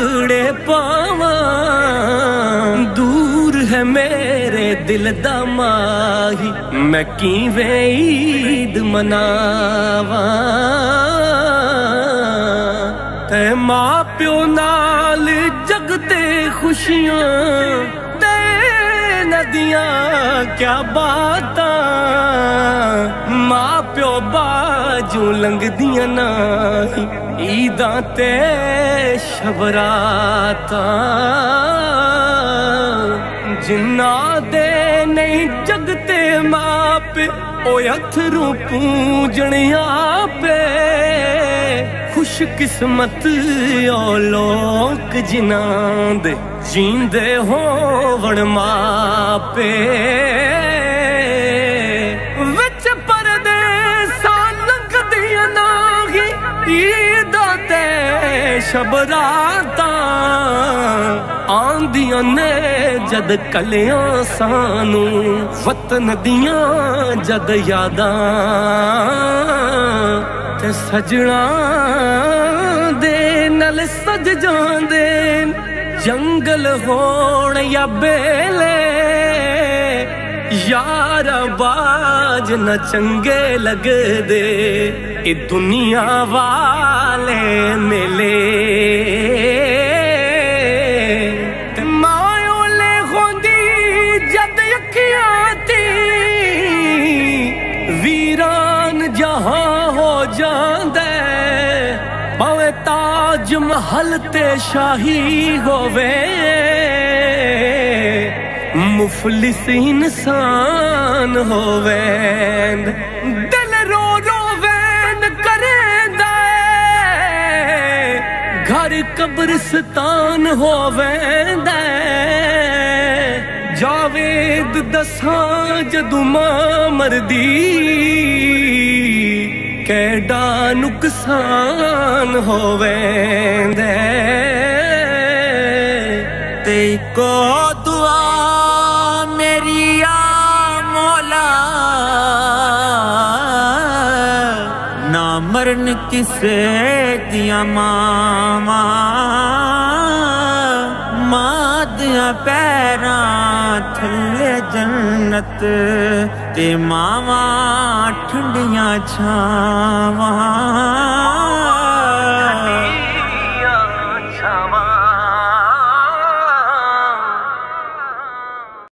टुकड़े पावा, दूर है मेरे दिल दा माही, मैं कीवे ईद मनावा। ते मां प्यो नाल जगते खुशियां, ते नदियां क्या बातां, मां प्यो बाजू लंघदियां नाही, ईदां ते शबरातां। जिन्ना दे नहीं जगते माप, ओ अथरू पूजनिया पे, खुश किस्मत ओ लोक जिन्ना दे जींदे होवण मापे। विच परदेसा लंघदियां नाही, ईदां ते शबरातां, आंदियां ने जद कलियां सानू, वतन दियां जद यादां। ते सजना दे नल सज जांदे, जंगल होण या बेले, यार बाज न चंगे लगदे, ए दुनिया वाले मेले। मायोले होंदी जद अखियां दी, वीरान जहां हो जांदा, भावे ताज महल ते शाही होवे, मुफलिस इंसान होवे, दिल रो रोवेन करेंदा, घर कब्रिस्तान होवेंदा। जावेद दसां जदू मां मरदी, केड़ा नुकसान होवेंदा। ते को दुआ मरन किसे दिया मामा, मां दिया पैरां थल्ले जन्नत, ते मावां ठंडियां छावां।